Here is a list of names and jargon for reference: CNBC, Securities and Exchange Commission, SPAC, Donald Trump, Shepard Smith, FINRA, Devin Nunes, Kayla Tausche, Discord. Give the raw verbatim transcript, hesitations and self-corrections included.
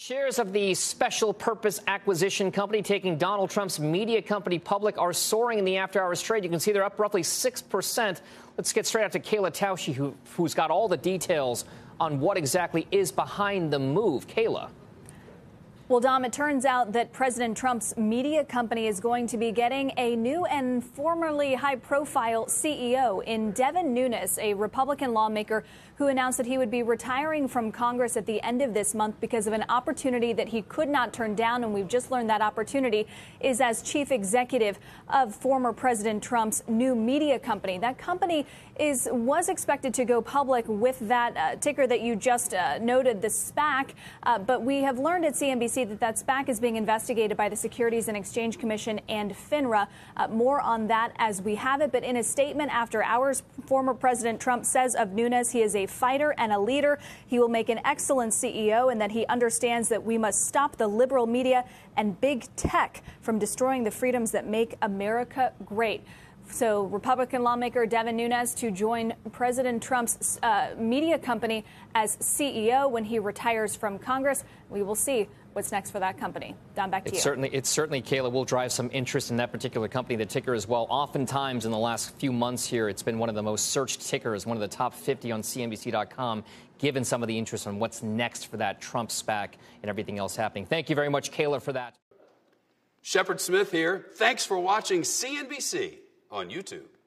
Shares of the special purpose acquisition company taking Donald Trump's media company public are soaring in the after-hours trade. You can see they're up roughly six percent. Let's get straight out to Kayla Tausche, who, who's got all the details on what exactly is behind the move. Kayla. Well, Dom, it turns out that President Trump's media company is going to be getting a new and formerly high-profile C E O in Devin Nunes, a Republican lawmaker who announced that he would be retiring from Congress at the end of this month because of an opportunity that he could not turn down. And we've just learned that opportunity is as chief executive of former President Trump's new media company. That company is was expected to go public with that uh, ticker that you just uh, noted, the SPAC. Uh, but we have learned at C N B C that that SPAC is being investigated by the Securities and Exchange Commission and FINRA. Uh, more on that as we have it. But in a statement after hours, former President Trump says of Nunes, he is a fighter and a leader. He will make an excellent C E O, and that he understands that we must stop the liberal media and big tech from destroying the freedoms that make America great. So Republican lawmaker Devin Nunes to join President Trump's uh, media company as C E O when he retires from Congress. We will see what's next for that company. Don, back to you. It certainly, it certainly, Kayla, will drive some interest in that particular company, the ticker as well. Oftentimes in the last few months here, it's been one of the most searched tickers, one of the top fifty on C N B C dot com, given some of the interest on what's next for that Trump SPAC and everything else happening. Thank you very much, Kayla, for that. Shepard Smith here. Thanks for watching C N B C on YouTube.